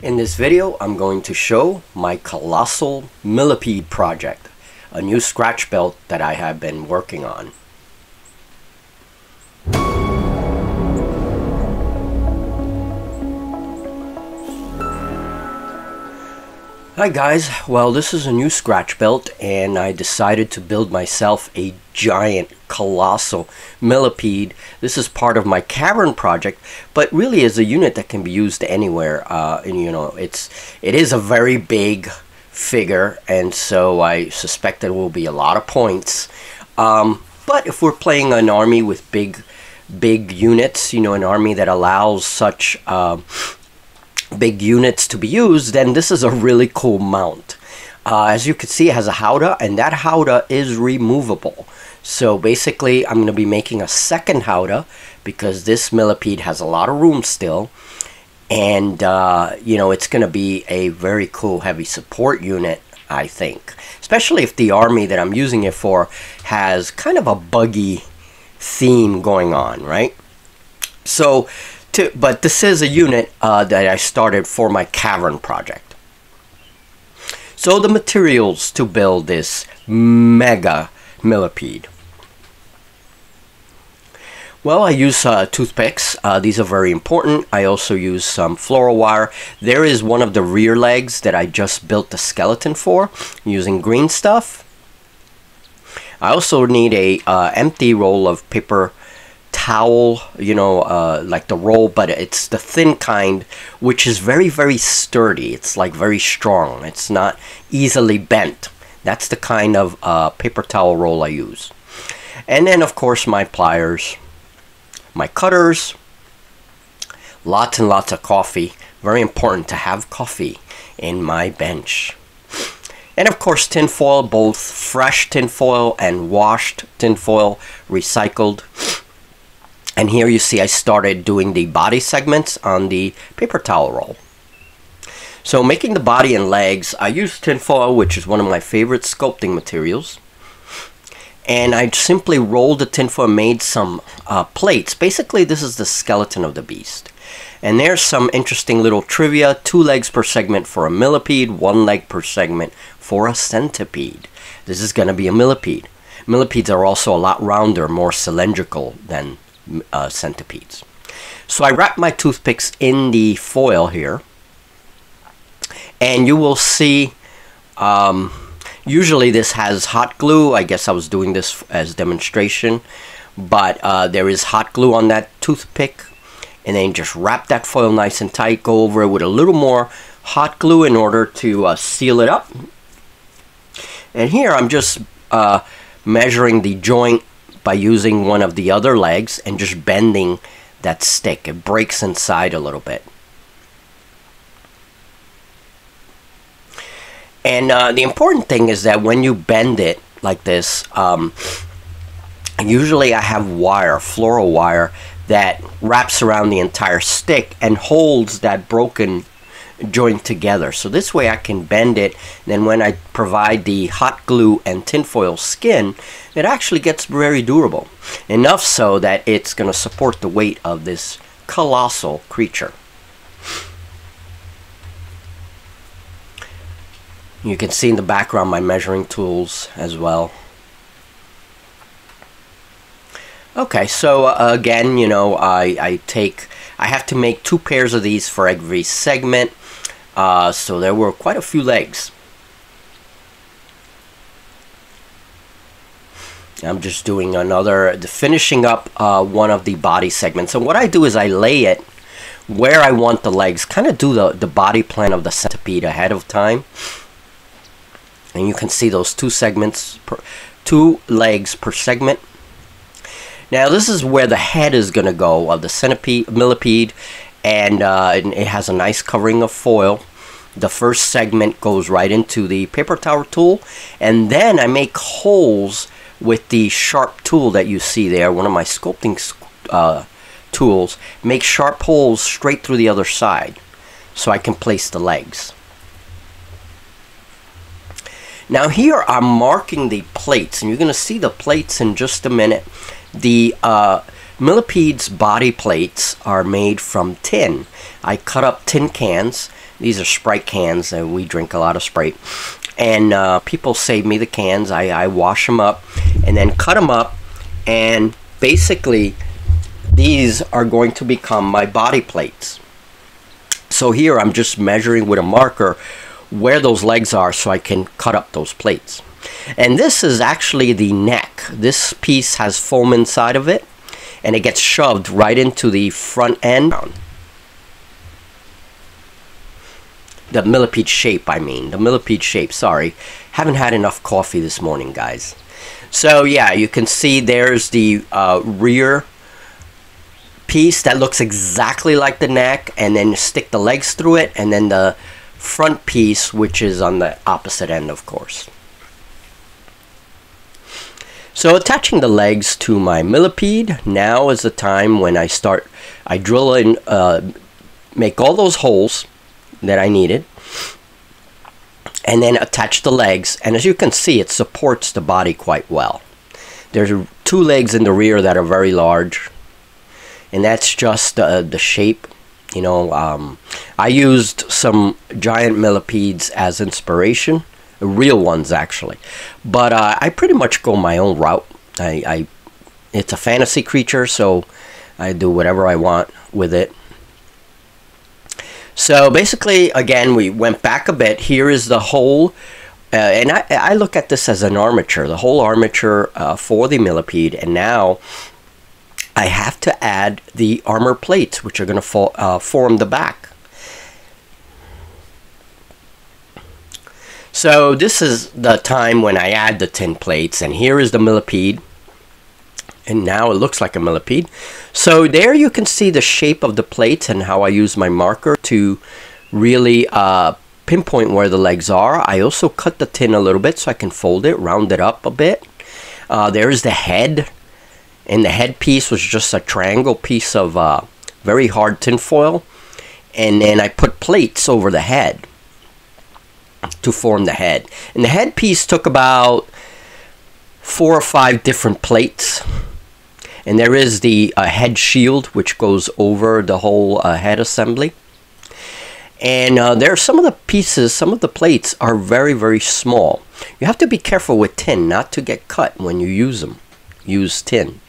In this video, I'm going to show my Colossal Millipede project, a new scratch belt that I have been working on. Hi guys, well this is a new scratch belt and I decided to build myself a giant colossal millipede. This is part of my cavern project, but really is a unit that can be used anywhere. And you know, it is a very big figure, and so I suspect there will be a lot of points. But if we're playing an army with big units, you know, an army that allows such big units to be used, then this is a really cool mount. As you can see, it has a howdah, and that howdah is removable. So basically, I'm going to be making a second howdah because this millipede has a lot of room still. And, you know, it's going to be a very cool heavy support unit, I think. Especially if the army that I'm using it for has kind of a buggy theme going on, right? So, but this is a unit that I started for my cavern project. So the materials to build this mega millipede. Well, I use toothpicks. These are very important. I also use some floral wire. There is one of the rear legs that I just built the skeleton for using green stuff. I also need a empty roll of paper towel, you know, like the roll, but it's the thin kind, which is very, very sturdy. It's like very strong. It's not easily bent. That's the kind of paper towel roll I use. And then, of course, my pliers. My cutters, lots and lots of coffee. Very important to have coffee in my bench. And of course tinfoil, both fresh tinfoil and washed tinfoil, recycled. And here you see I started doing the body segments on the paper towel roll. So making the body and legs, I used tinfoil, which is one of my favorite sculpting materials. And I simply rolled the tinfoil and made some plates. Basically, this is the skeleton of the beast. And there's some interesting little trivia. 2 legs per segment for a millipede, 1 leg per segment for a centipede. This is going to be a millipede. Millipedes are also a lot rounder, more cylindrical than centipedes. So I wrapped my toothpicks in the foil here. And you will see... usually this has hot glue. I guess I was doing this as demonstration, but there is hot glue on that toothpick, and then just wrap that foil nice and tight, go over it with a little more hot glue in order to seal it up. And here I'm just measuring the joint by using one of the other legs and just bending that stick. It breaks inside a little bit. And the important thing is that when you bend it like this, usually I have wire, floral wire, that wraps around the entire stick and holds that broken joint together. So this way I can bend it, and then when I provide the hot glue and tinfoil skin, it actually gets very durable. Enough so that it's going to support the weight of this colossal creature. You can see in the background my measuring tools as well. Okay, so again, you know, I have to make 2 pairs of these for every segment. So there were quite a few legs. I'm just doing another, finishing up one of the body segments. And what I do is I lay it where I want the legs. Kind of do the body plan of the centipede ahead of time. And you can see those 2 segments, 2 legs per segment. Now this is where the head is going to go of the centipede, millipede, and it has a nice covering of foil. The first segment goes right into the paper towel tool, and then I make holes with the sharp tool that you see there, one of my sculpting tools. Make sharp holes straight through the other side so I can place the legs. Now here I'm marking the plates, and you're going to see the plates in just a minute. The Millipede's body plates are made from tin. I cut up tin cans. These are Sprite cans, and we drink a lot of Sprite. And people save me the cans. I wash them up and then cut them up, and basically these are going to become my body plates. So here I'm just measuring with a marker where those legs are so I can cut up those plates. And this is actually the neck. This piece has foam inside of it, and it gets shoved right into the front end. The millipede shape, I mean. The millipede shape, sorry. Haven't had enough coffee this morning, guys. So, yeah, you can see there's the rear piece that looks exactly like the neck, and then you stick the legs through it, and then the front piece, which is on the opposite end, of course. So attaching the legs to my millipede, now is the time when I start, I drill in, make all those holes that I needed, and then attach the legs. And as you can see, it supports the body quite well. There's two legs in the rear that are very large, and that's just the shape. You know, I used some giant millipedes as inspiration. Real ones, actually, but I pretty much go my own route. It's a fantasy creature, so I do whatever I want with it. So basically, again, we went back a bit. Here is the hole, and I look at this as an armature, the whole armature for the millipede, and now I have to add the armor plates, which are going to form the back. So this is the time when I add the tin plates, and here is the millipede, and now it looks like a millipede. So there you can see the shape of the plates and how I use my marker to really pinpoint where the legs are. I also cut the tin a little bit so I can fold it, round it up a bit. There is the head, and the head piece was just a triangle piece of very hard tin foil, and then I put plates over the head to form the head. And the headpiece took about 4 or 5 different plates. And there is the head shield, which goes over the whole head assembly. And there are some of the pieces, some of the plates are very, very small. You have to be careful with tin not to get cut when you use them. Use tin.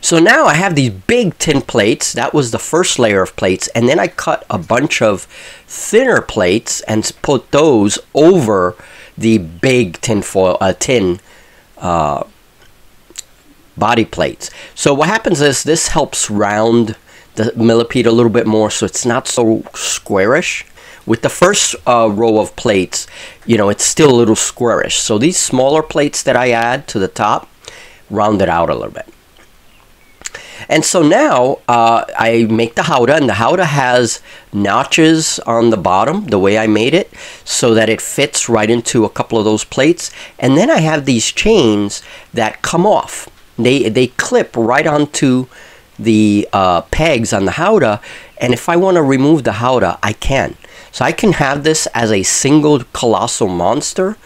So now I have these big tin plates. That was the first layer of plates, and then I cut a bunch of thinner plates and put those over the big tin body plates. So what happens is this helps round the millipede a little bit more, so it's not so squarish. With the first row of plates, you know, it's still a little squarish. So these smaller plates that I add to the top round it out a little bit. And so now I make the howdah, and the howdah has notches on the bottom, the way I made it, so that it fits right into a couple of those plates. And then I have these chains that come off. They clip right onto the pegs on the howdah, and if I want to remove the howdah, I can. So I can have this as a single colossal monster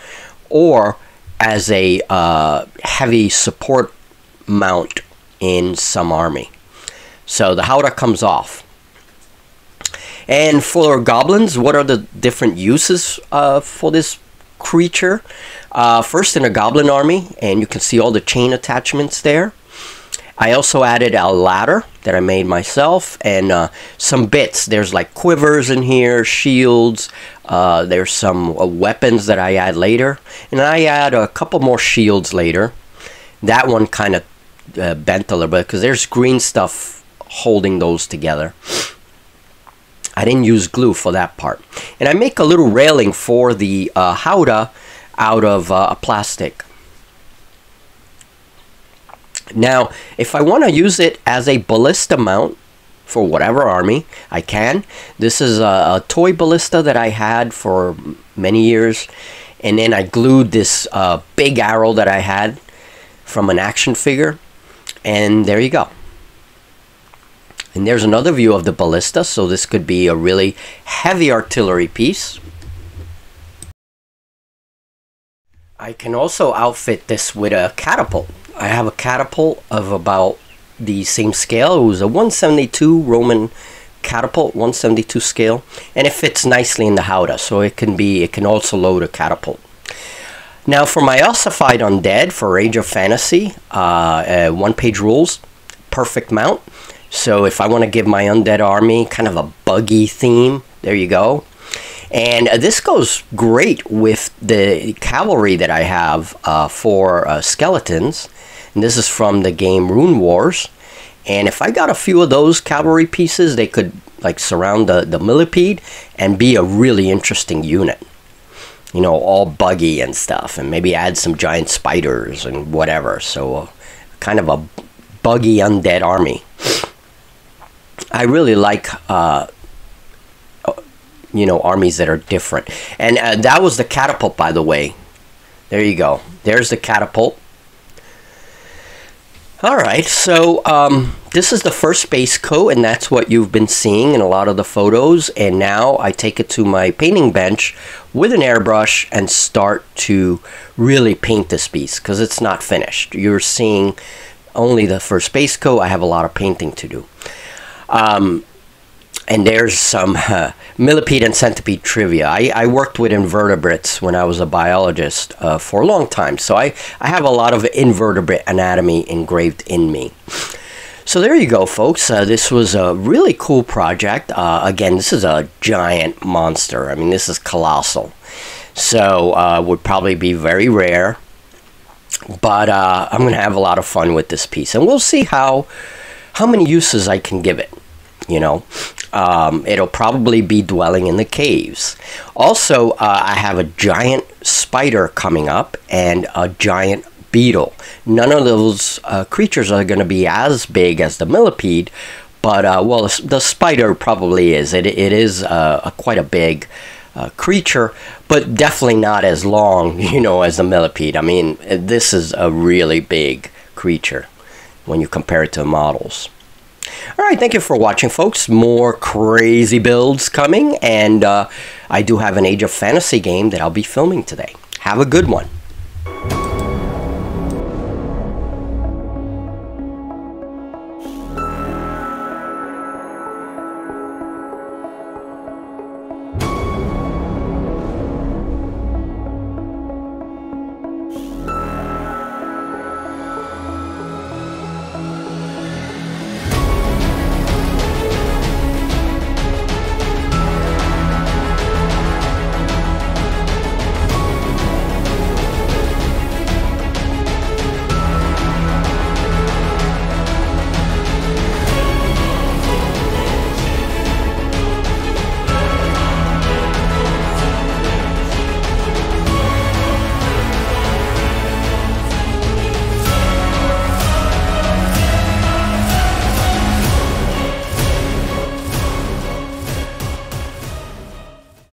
or as a heavy support mount in some army. So the howdah comes off. And for goblins, what are the different uses for this creature? First, in a goblin army, and you can see all the chain attachments there. I also added a ladder that I made myself, and some bits. There's like quivers in here, shields, there's some weapons that I add later, and I add a couple more shields later. That one kind of bent a little bit because there's green stuff holding those together. I didn't use glue for that part. And I make a little railing for the howdah out of plastic. Now, if I want to use it as a ballista mount for whatever army, I can. This is a toy ballista that I had for many years, and then I glued this big arrow that I had from an action figure. And there you go. And there's another view of the ballista, so this could be a really heavy artillery piece. I can also outfit this with a catapult. I have a catapult of about the same scale. It was a 172 Roman catapult, 172 scale, and it fits nicely in the howdah, so it can also load a catapult. Now for my ossified undead for Age of Fantasy, One Page Rules, perfect mount. So if I want to give my undead army kind of a buggy theme, there you go. And this goes great with the cavalry that I have for skeletons. And this is from the game Rune Wars. And if I got a few of those cavalry pieces, they could like surround the millipede and be a really interesting unit. You know, all buggy and stuff, and maybe add some giant spiders and whatever. So kind of a buggy undead army. I really like you know, armies that are different. And that was the catapult, by the way. There you go. There's the catapult. Alright, so this is the first base coat, and that's what you've been seeing in a lot of the photos. And now I take it to my painting bench with an airbrush and start to really paint this piece, because it's not finished. You're seeing only the first base coat. I have a lot of painting to do. And there's some millipede and centipede trivia. I worked with invertebrates when I was a biologist for a long time. So I have a lot of invertebrate anatomy engraved in me. So there you go, folks. This was a really cool project. Again, this is a giant monster. I mean, this is colossal. So would probably be very rare. But I'm going to have a lot of fun with this piece. And we'll see how many uses I can give it. You know, it'll probably be dwelling in the caves. Also, I have a giant spider coming up and a giant beetle. None of those creatures are going to be as big as the millipede, but, well, the spider probably is. It is quite a big creature, but definitely not as long, you know, as the millipede. I mean, this is a really big creature when you compare it to models. Alright, thank you for watching, folks. More crazy builds coming, and I do have an Age of Fantasy game that I'll be filming today. Have a good one.